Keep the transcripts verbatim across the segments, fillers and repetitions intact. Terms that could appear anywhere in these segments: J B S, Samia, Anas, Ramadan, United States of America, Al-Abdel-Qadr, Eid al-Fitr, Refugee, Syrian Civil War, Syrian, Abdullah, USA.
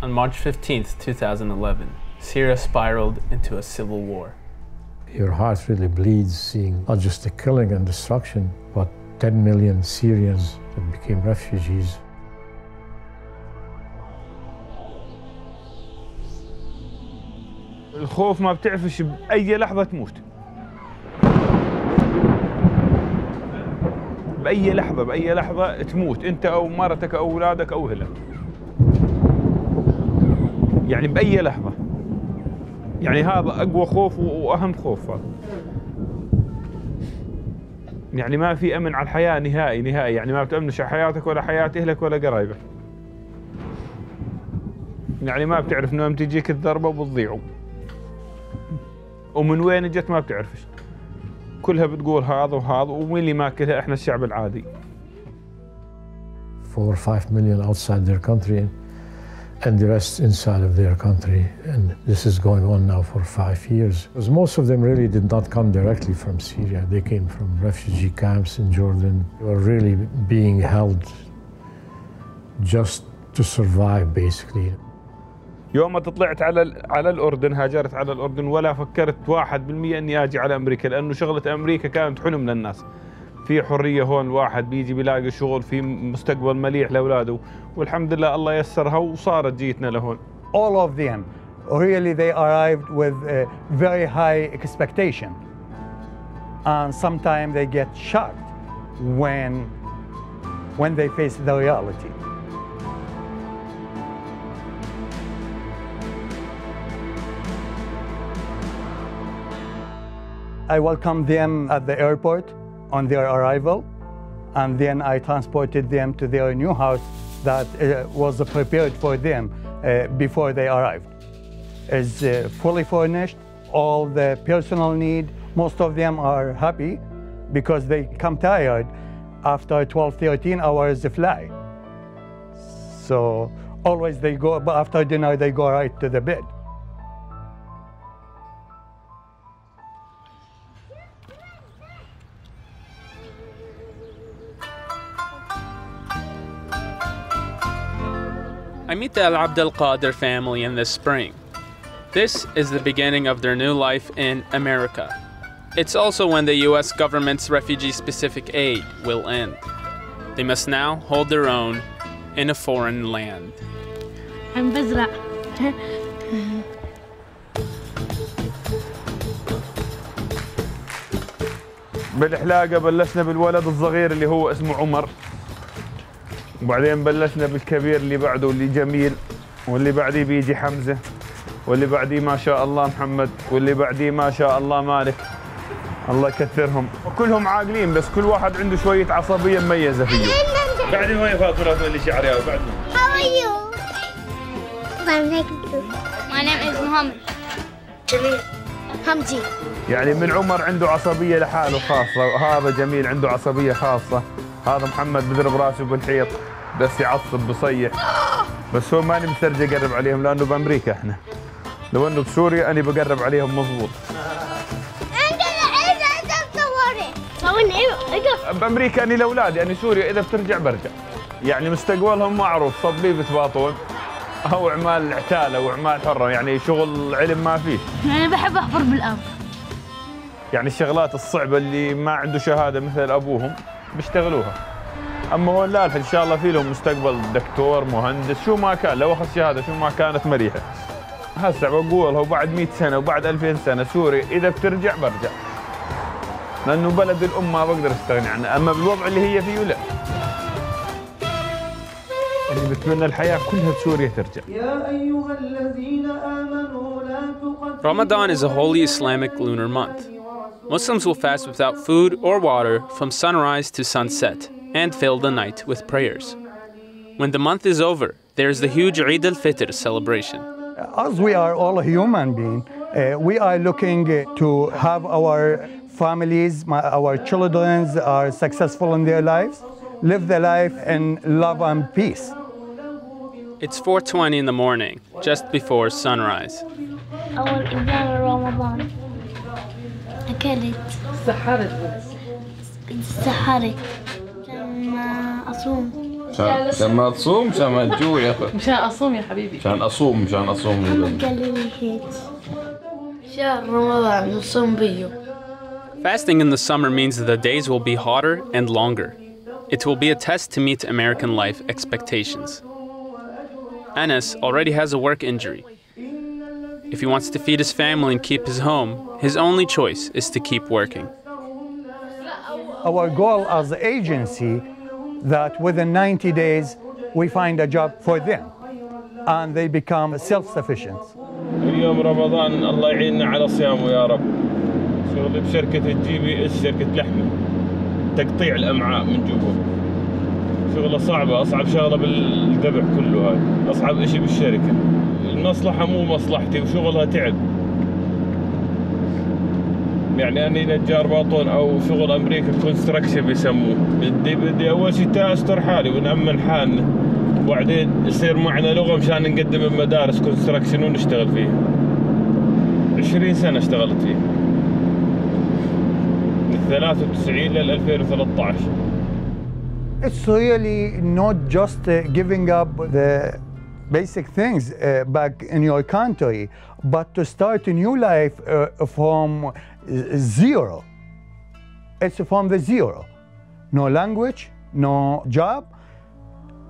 On March fifteenth, two thousand eleven, Syria spiraled into a civil war. Your heart really bleeds seeing not just the killing and destruction, but ten million Syrians that became refugees. الخوف ما بتعرفش بأي لحظة تموت. بأي لحظة بأي لحظة تموت أنت أو مرتك أو أولادك أو أهلك. يعني بأي لحظة. يعني هذا أقوى خوف وأهم خوف. يعني ما في أمن على الحياة نهائي نهائي، يعني ما بتأمنش على حياتك ولا حياة أهلك ولا قرايبك. يعني ما بتعرف من وين تجيك الضربة وبتضيعوا. ومن وين اجت ما بتعرفش. كلها بتقول هذا وهذا ومين اللي ماكلها احنا الشعب العادي. Four or five million outside their country and the rest inside of their country. And this is going on now for five years. Because most of them really did not come directly from Syria. They came from refugee camps in Jordan. They were really being held just to survive basically. يوم طلعت على على الأردن هاجرت على الأردن ولا فكرت واحد بالمئة إني أجي على أمريكا لأنه شغلة أمريكا كانت حلم للناس في حرية هون الواحد بيجي بيلاقي شغل في مستقبل مليح لأولاده والحمد لله الله يسرها وصارت جيتنا لهون. All of them really they arrived with a very high expectation and sometimes they get shocked when when they face the reality. I welcomed them at the airport on their arrival, and then I transported them to their new house that uh, was prepared for them uh, before they arrived. It's uh, fully furnished, all the personal need. Most of them are happy because they come tired after twelve, thirteen hours of flight. So always they go, after dinner, they go right to the bed. I meet the Al-Abdel-Qadr family in the spring. This is the beginning of their new life in America. It's also when the U S government's refugee-specific aid will end. They must now hold their own in a foreign land. I'm Bezra. بالحلاقة بلشنا بالولد الصغير اللي هو اسمه عمر. وبعدين بلشنا بالكبير اللي بعده اللي جميل واللي بعديه بيجي حمزة واللي بعديه ما شاء الله محمد واللي بعديه ما شاء الله مالك الله يكثرهم وكلهم عاقلين بس كل واحد عنده شوية عصبية مميزة فيه بعدين وين فاطمة اللي شعرها وبعدين How are you? My name is Muhammad. جميل حمزي يعني من عمر عنده عصبية لحاله خاصة وهذا جميل عنده عصبية خاصة هذا محمد بيضرب راسه بالحيط بس يعصب بصيح بس هو ماني مسترجي اقرب عليهم لانه بامريكا احنا لو انه بسوريا انا بقرب عليهم مضبوط انت اذا انت تصوري سوين ايه بامريكا انا لاولادي انا سوريا اذا بترجع برجع يعني مستقبلهم معروف صبيبه باطون او اعمال عتاله واعمال حره يعني شغل علم ما فيه انا بحب احفر بالارض يعني الشغلات الصعبه اللي ما عنده شهاده مثل ابوهم بيشتغلوها اما هون لا ان شاء الله في لهم مستقبل دكتور مهندس شو ما كان لو اخذ شهاده شو ما كانت مريحه هسه بقولها وبعد مئة سنه وبعد ألفين سنه سوريا اذا بترجع برجع لانه بلد الام ما بقدر استغني عنها اما بالوضع اللي هي فيه لا اللي بتمنى الحياه كلها بسوريا ترجع يا ايها الذين امنوا لا تقدموا Ramadan is a holy Islamic lunar month. Muslims will fast without food or water from sunrise to sunset and fill the night with prayers. When the month is over, there is the huge Eid al-Fitr celebration. As we are all human beings, uh, we are looking to have our families, my, our children are successful in their lives, live their life in love and peace. It's four twenty in the morning, just before sunrise. Our Eid Ramadan. أكلت سحرت سحرت لما أصوم مشان مشان ما تصوم مشان ما تجوع يا اخوي. مشان اصوم يا حبيبي. مشان اصوم مشان اصوم. محمد قال لي الحيط. شهر رمضان نصوم بيه. Fasting in the summer means the days will be hotter and longer. It will be a test to meet American life expectations. Anas already has a work injury. If he wants to feed his family and keep his home, his only choice is to keep working. Our goal as the agency that within ninety days we find a job for them and they become self-sufficient. اليوم رمضان الله يعيننا على صيامه يا رب. شغلي بشركة الجي بي اس شركة لحمة تقطيع الأمعاء من جوا. شغلة صعبة أصعب شغلة بالذبح كله هاي أصعب إشي بالشركة. المصلحة مو مصلحتي وشغلها تعب. يعني أني نجار باطون أو شغل أمريكا كونستراكشن بيسموه بدي بدي أول شيء تأستر حالي ونأمن حالنا وبعدين يصير معنا لغة مشان نقدم بمدارس كونستراكشن ونشتغل فيها عشرين سنة اشتغلت فيها من ثلاثة وتسعين لل ألفين وثلاثة عشر. It's really not just giving up the basic things uh, back in your country, but to start a new life uh, from zero. It's from the zero. No language, no job,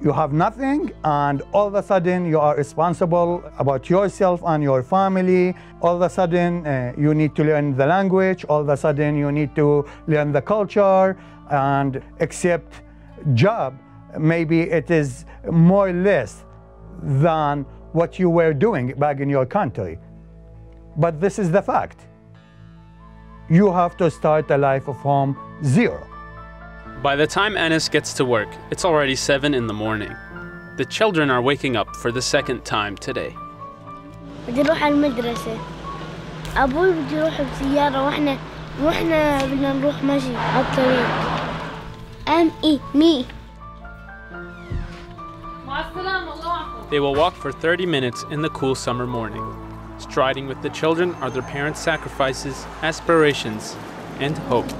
you have nothing, and all of a sudden you are responsible about yourself and your family. All of a sudden uh, you need to learn the language, all of a sudden you need to learn the culture, and accept job, maybe it is more or less than what you were doing back in your country. But this is the fact. You have to start a life from zero. By the time Anas gets to work, it's already seven in the morning. The children are waking up for the second time today. بدي نروح على المدرسة. أبوي بدي يروح بسيارة وإحنا وإحنا بدنا نروح مشي على الطريق. M E me. They will walk for thirty minutes in the cool summer morning. Striding with the children are their parents' sacrifices, aspirations, and hope.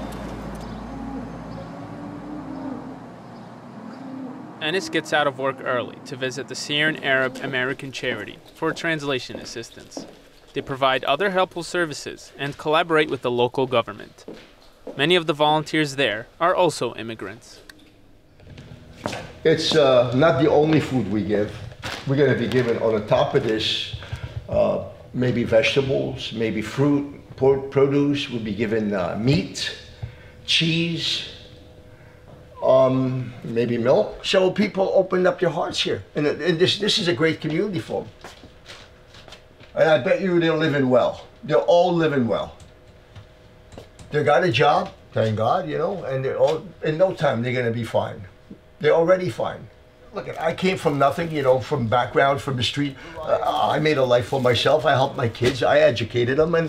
Anas gets out of work early to visit the Syrian Arab American charity for translation assistance. They provide other helpful services and collaborate with the local government. Many of the volunteers there are also immigrants. It's uh, not the only food we give. We're going to be given on the top of this uh, maybe vegetables, maybe fruit, pork, produce. We'll be given uh, meat, cheese, um, maybe milk. So people opened up their hearts here. And, and this, this is a great community for them. And I bet you they're living well. They're all living well. They got a job, thank God, you know, and they're all, in no time they're going to be fine. They're already fine. Look, I came from nothing, you know, from background, from the street. Uh, I made a life for myself. I helped my kids. I educated them, and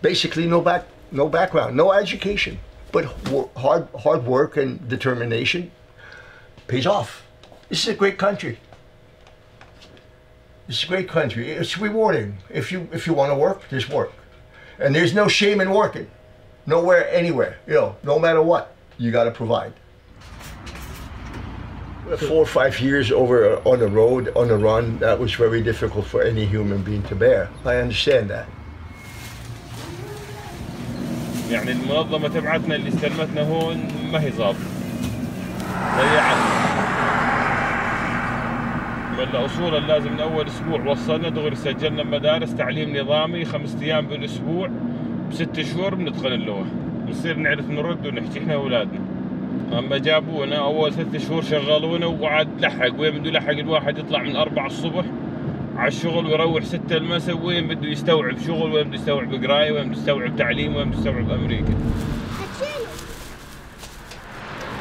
basically no back, no background, no education. But hard, hard work and determination pays off. This is a great country. This is a great country. It's rewarding. If you if you want to work, there's work, and there's no shame in working. Nowhere, anywhere, you know, no matter what, you got to provide. Four or five years over on the road, on the run, that was very difficult for any human being to bear. I understand that. يعني المنظمة تبعتنا اللي استلمتنا هون ما هي ظابطة. ضيعنا. ولا أصولا لازم من أول أسبوع وصلنا دغري سجلنا بمدارس تعليم نظامي خمس أيام بالأسبوع بست شهور بندخل اللغة. بنصير نعرف نرد ونحكي إحنا وأولادنا. أما جابونا أول ثلاث شهور شغلونا وقعد لحق وين بده يلحق الواحد يطلع من أربعة الصبح على الشغل ويروح ستة المساء وين بده يستوعب شغل وين بده يستوعب قراية وين بده يستوعب تعليم وين بده يستوعب أمريكا.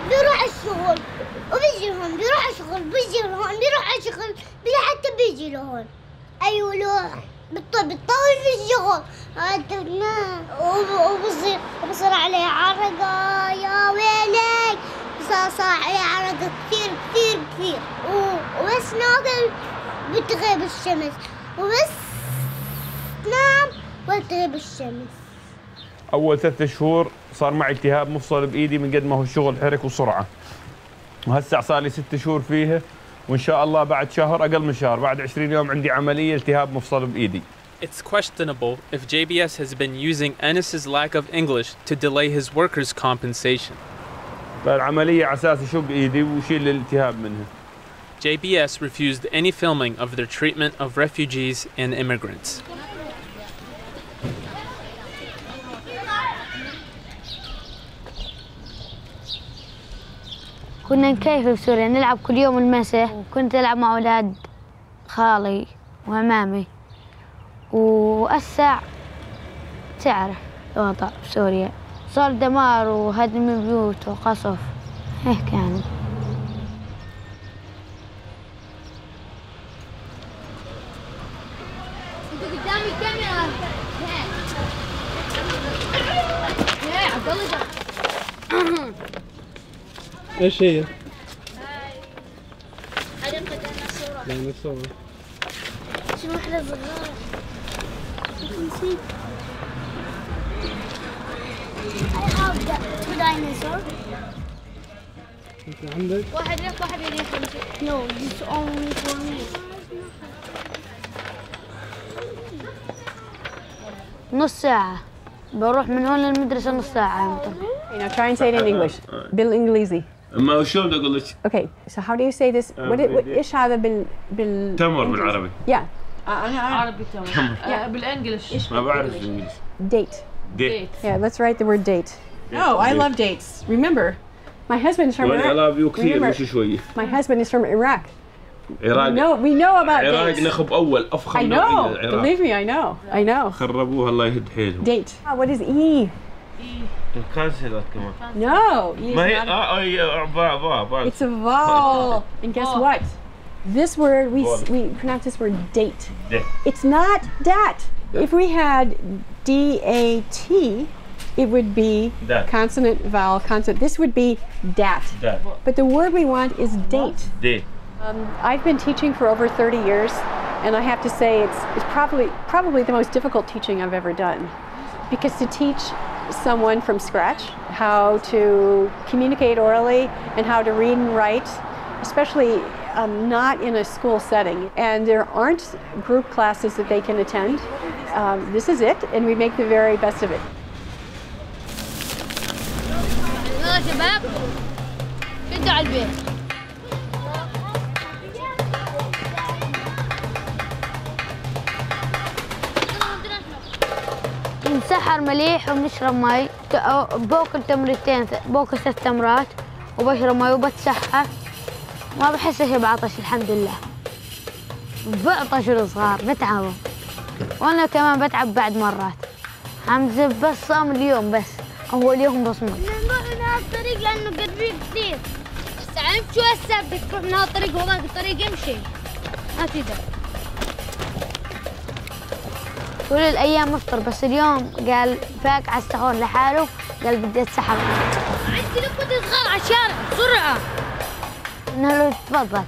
بيروح الشغل وبيجي هون بيروح الشغل بيجي هون بيروح الشغل بلا حتى بيجي لهون. أيوه لو بتطول في الشغل وبصير وبصير عليه عرقة يا ويلي. صار عليه عرق كثير كثير كثير وبس ناقل بتغيب الشمس وبس نام وتغيب الشمس. أول ثلاث شهور صار معي التهاب مفصل بإيدي من قد ما هو الشغل حرك وسرعة. وهسه صار لي ست شهور فيها، وان شاء الله بعد شهر اقل من شهر، بعد عشرين يوم عندي عمليه التهاب مفصل بايدي. It's questionable if J B S has been using Anas's lack of English to delay his workers' compensation. العمليه على اساس يشق ايدي ويشيل الالتهاب منها. J B S refused any filming of their treatment of refugees and immigrants. كنا نكيف في سوريا، نلعب كل يوم المساء، وكنت ألعب مع أولاد خالي وعمامي، وأسع تعرف الوضع بسوريا، صار دمار وهدم بيوت وقصف، هيك يعني. ايش هي؟ هاي هذا مقدم الصورة. مقدم الصورة. شنو وحدة صغيرة؟ نسيت. I have the two dinosaurs. انت عندك؟ واحد لك واحد يريد يمشي. No, this only for me. نص ساعة. بروح من هون للمدرسة نص ساعة. You know, try and say it in English. بالإنجليزي. ما شو بدي أقول لك؟ Okay, so how do you say this? What إيش هذا بال بال؟ تمر بالعربي. Yeah. أنا عربي تمر. Yeah, بالإنجليش. ما بعرف الإنجليزي. Date. Date. Yeah, let's write the word date. No, I love dates. Remember, my husband is from Iraq. I love you كثير مش شوي. My husband is from Iraq. Iraq. No, we know about dates. Iraq نخب أول أفخم. I know. Believe me, I know. I know. خربوها الله يهد حيلهم. Date. What is E? Cancel كمان. No. ما هي اه اه It's a vowel. And guess what? This word we we pronounce this word date. It's not dat. If we had D A T, it would be consonant vowel consonant. This would be dat. But the word we want is date. Date. Um, I've been teaching for over thirty years, and I have to say it's it's probably probably the most difficult teaching I've ever done, because to teach someone from scratch how to communicate orally and how to read and write, especially um, not in a school setting, and there aren't group classes that they can attend. Um, this is it, and we make the very best of it. نسحر مليح وبنشرب مي، باكل تمرتين، باكل ثلاث تمرات وبشرب مي وبتسحر، ما بحس شي بعطش الحمد لله. بعطش الصغار بتعبوا، وأنا كمان بتعب بعد مرات. عم زب بس صام اليوم بس، أول يوم بصمت. نروح من هالطريق لأنه قريب كثير. بس عم شو هسه بدك تروح من هالطريق وهذاك الطريق يمشي. ما تقدر. طول الأيام أفطر بس اليوم قال فاك على السحور لحاله، قال بدي أتسحر. عندي لقطة صغار على الشارع بسرعة. قلنا له تفضل.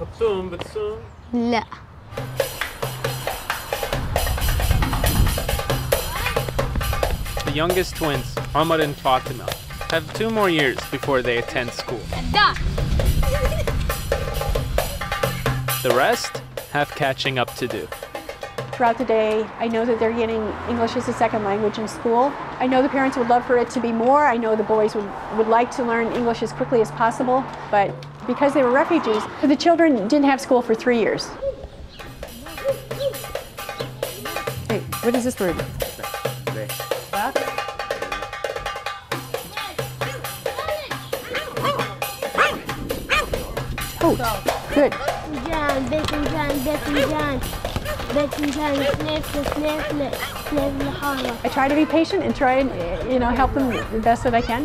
بتصوم بتصوم؟ لا. The youngest twins, Ahmad and Fatima, have two more years before they attend school. The rest have catching up to do. Throughout the day, I know that they're getting English as a second language in school. I know the parents would love for it to be more. I know the boys would, would like to learn English as quickly as possible, but because they were refugees, the children didn't have school for three years. Hey, what is this word? Oh, good. John, bacon, John, bacon, John, bacon, John. Sniff, sniff, sniff, sniff. I try to be patient and try and, you know, help them the best that I can.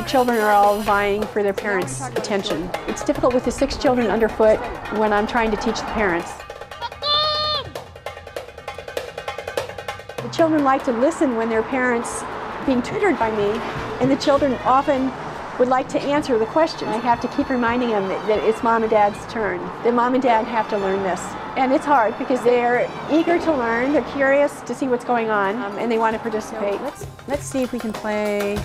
The children are all vying for their parents' attention. It's difficult with the six children underfoot when I'm trying to teach the parents. The children like to listen when their parents are being tutored by me, And the children often would like to answer the question. I have to keep reminding them that, that it's mom and dad's turn, that mom and dad have to learn this. And it's hard because they're eager to learn, they're curious to see what's going on, um, and they want to participate. So let's, let's see if we can play.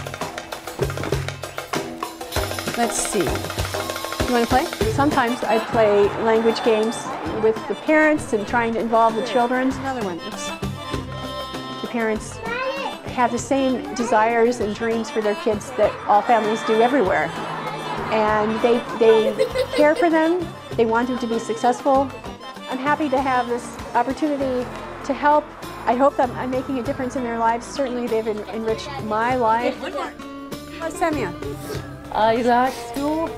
Let's see. You want to play? Sometimes I play language games with the parents and trying to involve the children. Another one. Oops. The parents have the same desires and dreams for their kids that all families do everywhere. And they, they care for them, they want them to be successful. I'm happy to have this opportunity to help. I hope that I'm making a difference in their lives. Certainly they've en enriched my life. How's Samia? I like to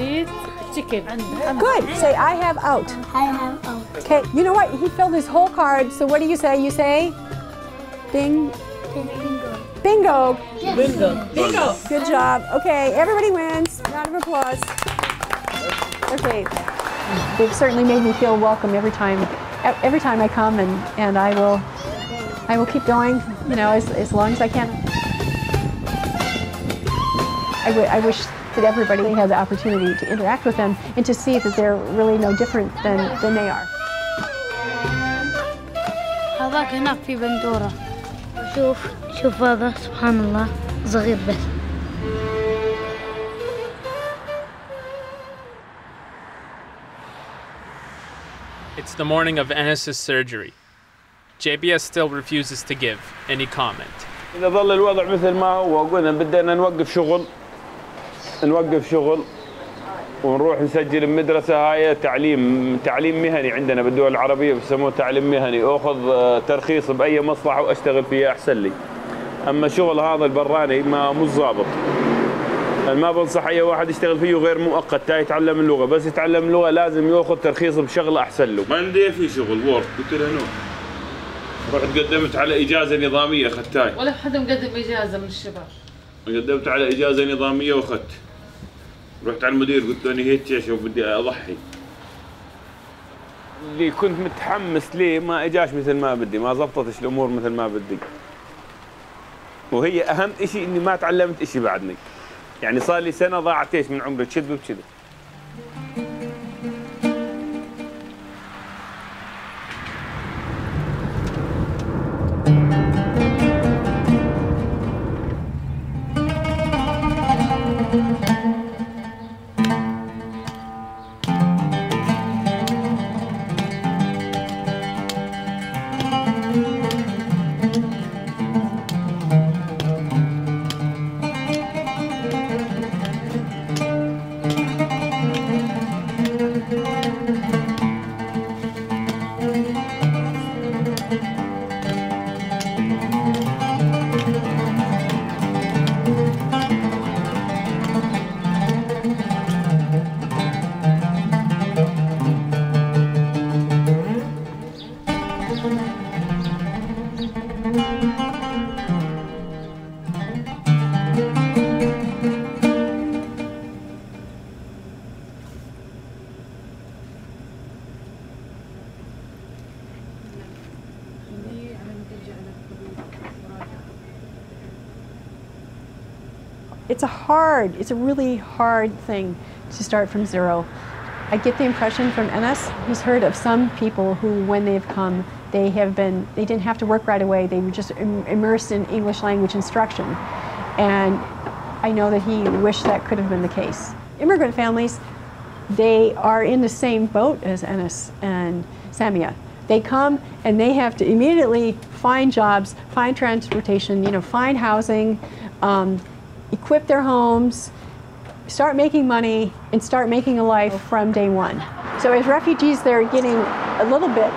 eat chicken. Good, say I have out. I have out. Okay, you know what, he filled his whole card, so what do you say? You say, bing. Bingo. Bingo. Yes. Bingo. Bingo. Good job. Okay, everybody wins. Round of applause. Okay. They've certainly made me feel welcome every time. Every time I come, and and I will, I will keep going. You know, as as long as I can. I, w I wish that everybody had the opportunity to interact with them and to see that they're really no different than than they are. هذاك هناك في بندورة. شوف شوف هذا سبحان الله صغير بس. It's the morning of Anas' surgery. J B S still refuses to give any comment. إذا ظل الوضع مثل ما هو قلنا بدنا نوقف شغل نوقف شغل ونروح نسجل المدرسة هاي تعليم تعليم مهني عندنا بالدول العربية بسموه تعليم مهني أخذ ترخيص بأي مصلحة وأشتغل فيها أحسن لي أما شغل هذا البراني ما مو ظابط ما بنصح أي واحد يشتغل فيه غير مؤقت تا يتعلم اللغة بس يتعلم اللغة لازم يأخذ ترخيص بشغل أحسن له ما عندي في شغل وورد قلت له نو رحت قدمت على إجازة نظامية أخذتها ولا حدا مقدم إجازة من الشباب قدمت على إجازة نظامية وأخذت رحت على المدير قلت له أنا هيك شو بدي أضحي اللي كنت متحمس ليه ما إجاش مثل ما بدي ما ضبطتش الأمور مثل ما بدي وهي أهم إشي إني ما تعلمت إشي بعدني يعني صار لي سنة ضاعت إيش من عمري كذب بكذب It's a hard, it's a really hard thing to start from zero. I get the impression from Anas, he's heard of some people who, when they've come, they have been, they didn't have to work right away, they were just im immersed in English language instruction. And I know that he wished that could have been the case. Immigrant families, they are in the same boat as Anas and Samia. They come and they have to immediately find jobs, find transportation, you know, find housing, um, equip their homes, start making money, and start making a life from day one. So as refugees, they're getting a little bit.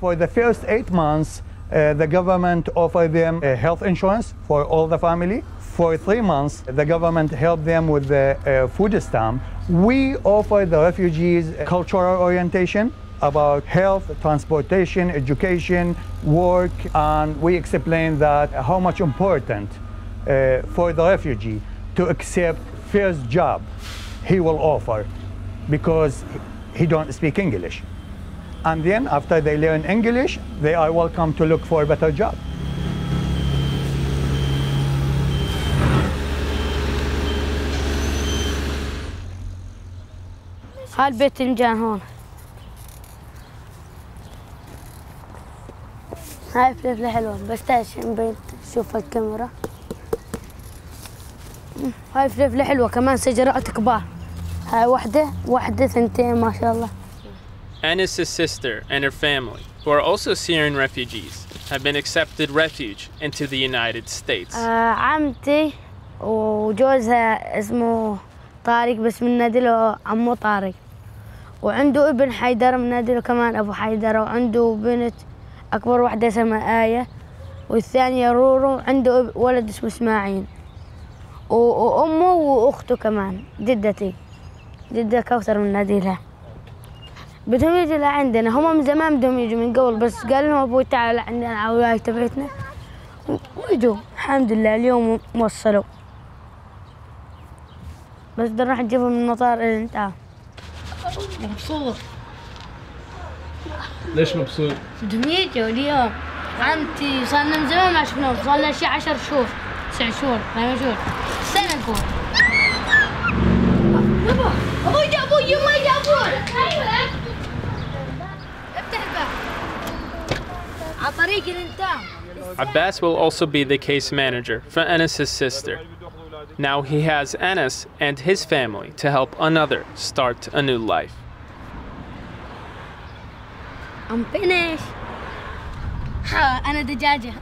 For the first eight months, uh, the government offered them uh, health insurance for all the family. For three months, the government helped them with the uh, food stamp. We offered the refugees cultural orientation about health, transportation, education, work, and we explain that how much important uh, for the refugee to accept first job he will offer because he don't speak English. and then after they learn English, they are welcome to look for a better job. هالبيت المجان هون هاي فلفلة حلوة بس تعيش بين تشوف الكاميرا هاي فلفلة حلوة كمان شجرات كبار هاي واحدة واحدة ثنتين ما شاء الله. Anas' sister and her family, who are also Syrian refugees, have been accepted refuge into the United States. عمتي وجوزها اسمه طارق بس من نادله عمو طارق وعنده ابن حيدر من نادله كمان ابو حيدر وعنده بنت اكبر واحده اسمها آية والثانيه رورو عنده ولد اسمه اسماعيل وامه واخته كمان جدتي جده كوثر من ناديلها بدهم يجوا لعندنا هم من زمان بدهم يجوا من قبل بس قال لهم ابوي تعال لعندنا على الولايه تبعتنا واجوا الحمد لله اليوم وصلوا بس بدنا نروح نجيبهم من المطار اللي انتهى. مبسوط. ليش مبسوط؟ بدهم يجوا اليوم. عمتي صار لنا من زمان ما شفناهم، صار لنا شي عشر شهور، تسع شهور، ثمان شهور، سنة نكون. بابا، ابوي جا ابوي، يما جا ابوي. افتح الباب. على طريق الانتهى. Abbas will also be the case manager for Anas' sister. Now he has Anas and his family to help another start a new life. I'm finished. Ha, ana dajaja.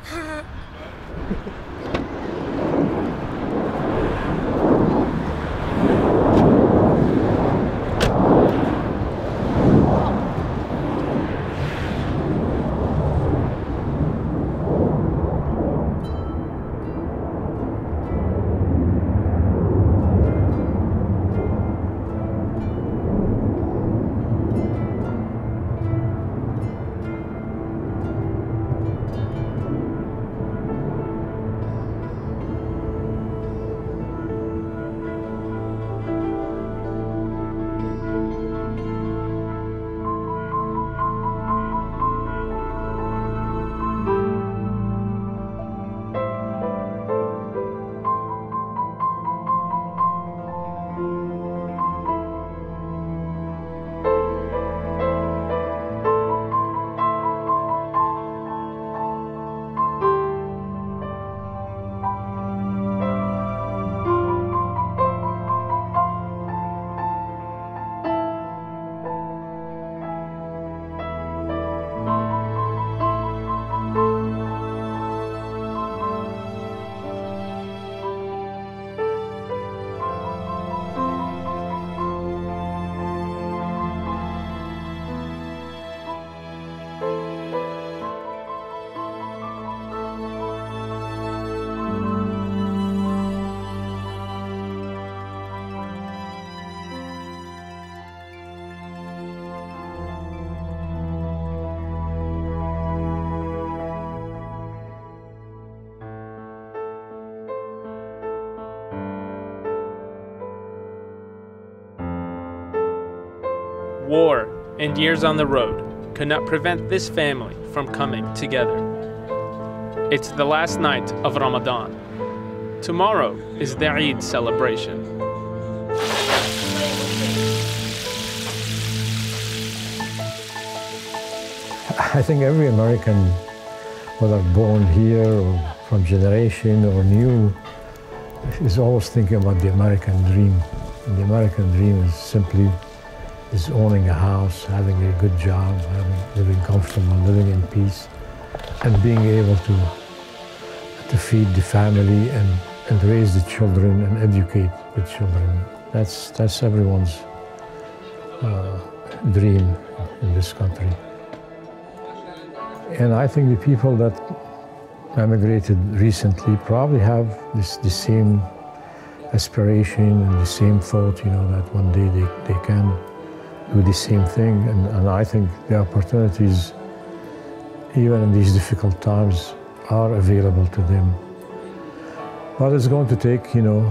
War and years on the road could not prevent this family from coming together. It's the last night of Ramadan. Tomorrow is the Eid celebration. I think every American, whether born here or from generation or new, is always thinking about the American dream. And the American dream is simply is owning a house, having a good job, having, living comfortable, living in peace, and being able to, to feed the family and, and raise the children and educate the children. That's, that's everyone's uh, dream in this country. And I think the people that emigrated recently probably have this, the same aspiration and the same thought, you know, that one day they, they can do the same thing, and, and I think the opportunities, even in these difficult times, are available to them. But it's going to take, you know,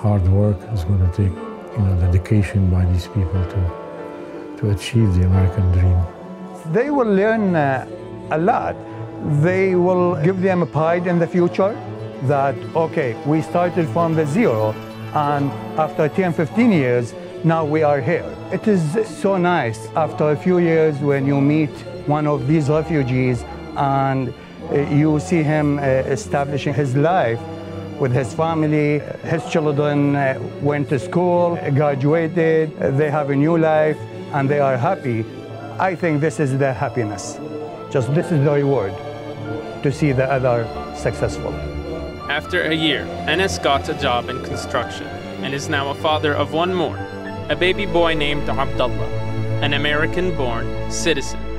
hard work. It's going to take, you know, dedication by these people to, to achieve the American dream. They will learn uh, a lot. They will give them a pride in the future that, okay, we started from the zero, and after ten, fifteen years, now we are here. It is so nice after a few years when you meet one of these refugees and uh, you see him uh, establishing his life with his family. His children uh, went to school, graduated, they have a new life, and they are happy. I think this is their happiness. Just this is the reward, to see the other successful. After a year, Anas got a job in construction and is now a father of one more, a baby boy named Abdullah, an American-born citizen.